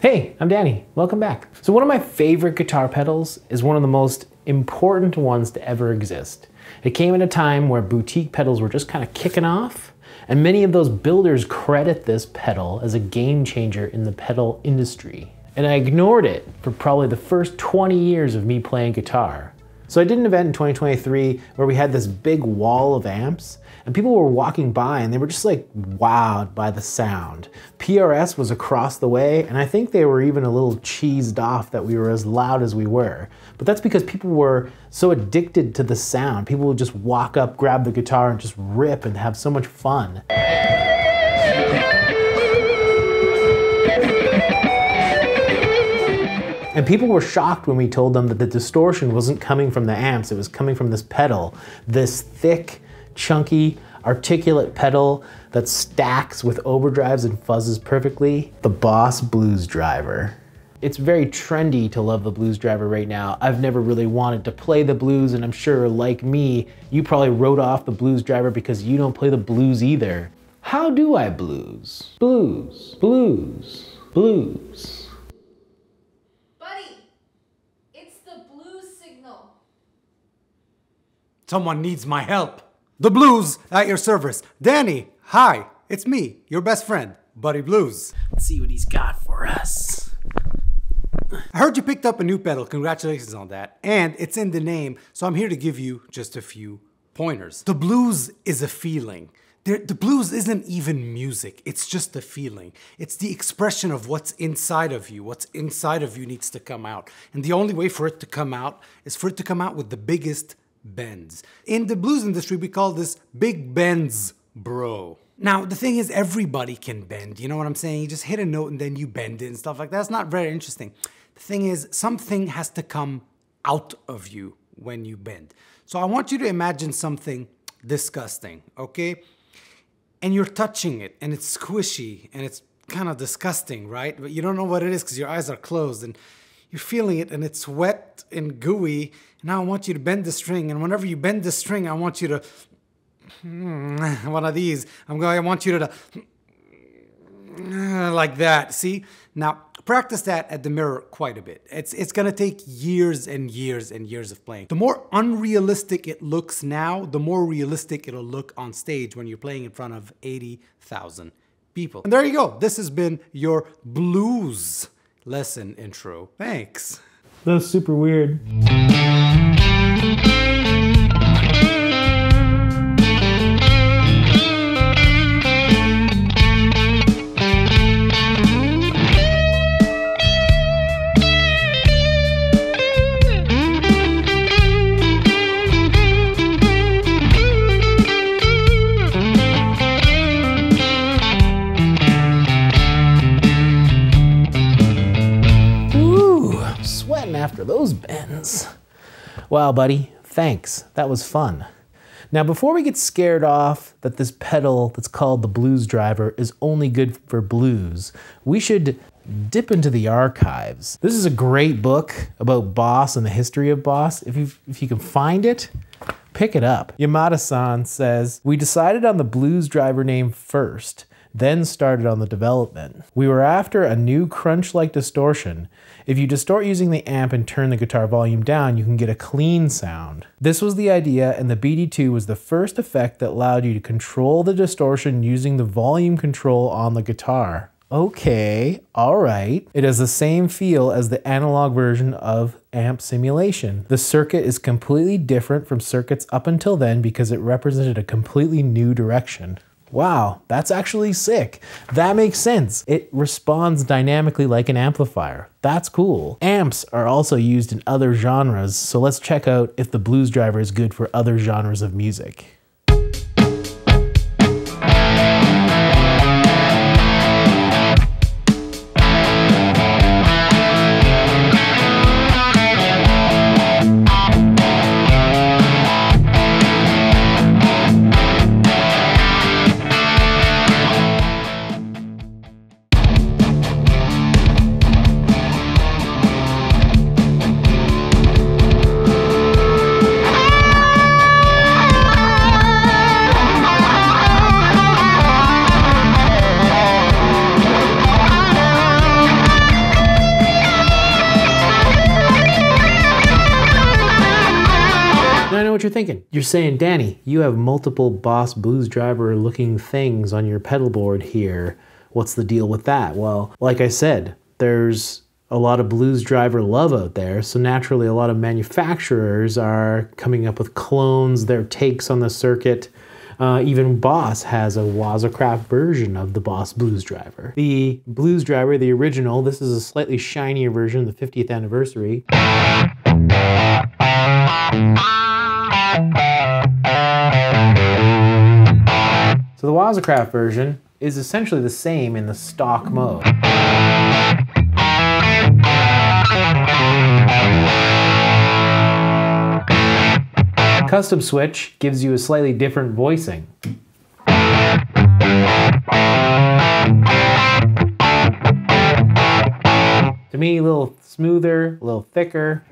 Hey, I'm Danny, welcome back. So one of my favorite guitar pedals is one of the most important ones to ever exist. It came at a time where boutique pedals were just kind of kicking off, and many of those builders credit this pedal as a game changer in the pedal industry. And I ignored it for probably the first 20 years of me playing guitar. So I did an event in 2023 where we had this big wall of amps and people were walking by and they were just like wowed by the sound. PRS was across the way and I think they were even a little cheesed off that we were as loud as we were. But that's because people were so addicted to the sound. People would just walk up, grab the guitar and just rip and have so much fun. And people were shocked when we told them that the distortion wasn't coming from the amps, it was coming from this pedal. This thick, chunky, articulate pedal that stacks with overdrives and fuzzes perfectly. The Boss Blues Driver. It's very trendy to love the Blues Driver right now. I've never really wanted to play the blues, and I'm sure, like me, you probably wrote off the Blues Driver because you don't play the blues either. How do I blues? Blues, blues, blues. Someone needs my help. The blues at your service. Danny, hi, it's me, your best friend, Buddy Blues. Let's see what he's got for us. I heard you picked up a new pedal, congratulations on that. And it's in the name, so I'm here to give you just a few pointers. The blues is a feeling. The blues isn't even music, it's just the feeling. It's the expression of what's inside of you. What's inside of you needs to come out. And the only way for it to come out is for it to come out with the biggest bends. In the blues industry, we call this big bends, bro. Now, the thing is, everybody can bend, you know what I'm saying? You just hit a note and then you bend it and stuff like that. It's not very interesting. The thing is, something has to come out of you when you bend. So I want you to imagine something disgusting, okay? And you're touching it, and it's squishy, and it's kind of disgusting, right? But you don't know what it is because your eyes are closed, and you're feeling it, and it's wet and gooey. Now I want you to bend the string, and whenever you bend the string, I want you to one of these. I want you to like that. See? Now practice that at the mirror quite a bit. It's gonna take years and years and years of playing. The more unrealistic it looks now, the more realistic it'll look on stage when you're playing in front of 80,000 people. And there you go. This has been your blues lesson intro. Thanks. That was super weird. After those bends. Wow, buddy, thanks. That was fun. Now, before we get scared off that this pedal that's called the Blues Driver is only good for blues, we should dip into the archives. This is a great book about Boss and the history of Boss. If you can find it, pick it up. Yamada-san says, "We decided on the Blues Driver name first, then started on the development. We were after a new crunch-like distortion. If you distort using the amp and turn the guitar volume down, you can get a clean sound. This was the idea, and the BD2 was the first effect that allowed you to control the distortion using the volume control on the guitar." Okay, all right. It has the same feel as the analog version of amp simulation. The circuit is completely different from circuits up until then because it represented a completely new direction. Wow, that's actually sick. That makes sense. It responds dynamically like an amplifier. That's cool. Amps are also used in other genres, so let's check out if the Blues Driver is good for other genres of music. what you're thinking. You're saying, Danny, you have multiple Boss Blues Driver looking things on your pedal board here. What's the deal with that? Well, like I said, there's a lot of Blues Driver love out there, so naturally a lot of manufacturers are coming up with clones, their takes on the circuit. Even Boss has a Waza Craft version of the Boss Blues Driver. The Blues Driver, the original, this is a slightly shinier version, the 50th anniversary. So the Waza Craft version is essentially the same in the stock mode. Custom switch gives you a slightly different voicing. To me, a little smoother, a little thicker.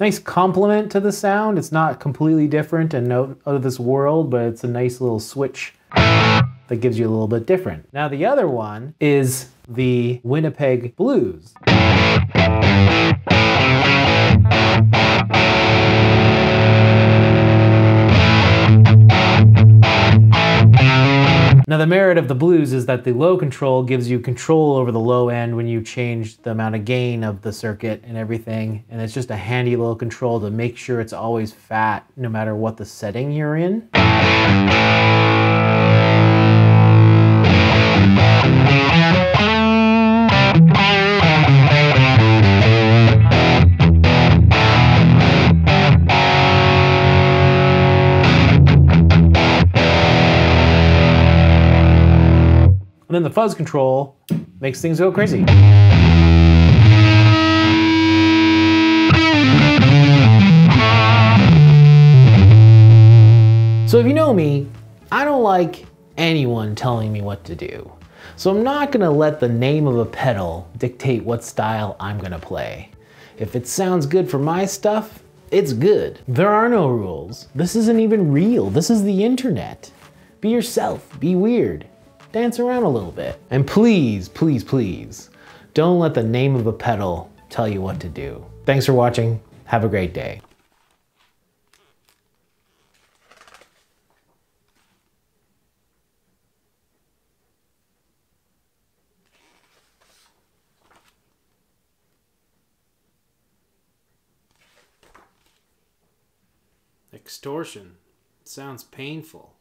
Nice complement to the sound. It's not completely different and out of this world, but it's a nice little switch that gives you a little bit different. Now the other one is the Winnipeg Blues. Now the merit of the blues is that the low control gives you control over the low end when you change the amount of gain of the circuit and everything, and it's just a handy little control to make sure it's always fat no matter what the setting you're in. And then the fuzz control makes things go crazy. So if you know me, I don't like anyone telling me what to do. So I'm not gonna let the name of a pedal dictate what style I'm gonna play. If it sounds good for my stuff, it's good. There are no rules. This isn't even real. This is the internet. Be yourself, be weird. Dance around a little bit. And please, please, please, don't let the name of a pedal tell you what to do. Thanks for watching. Have a great day. Extortion sounds painful.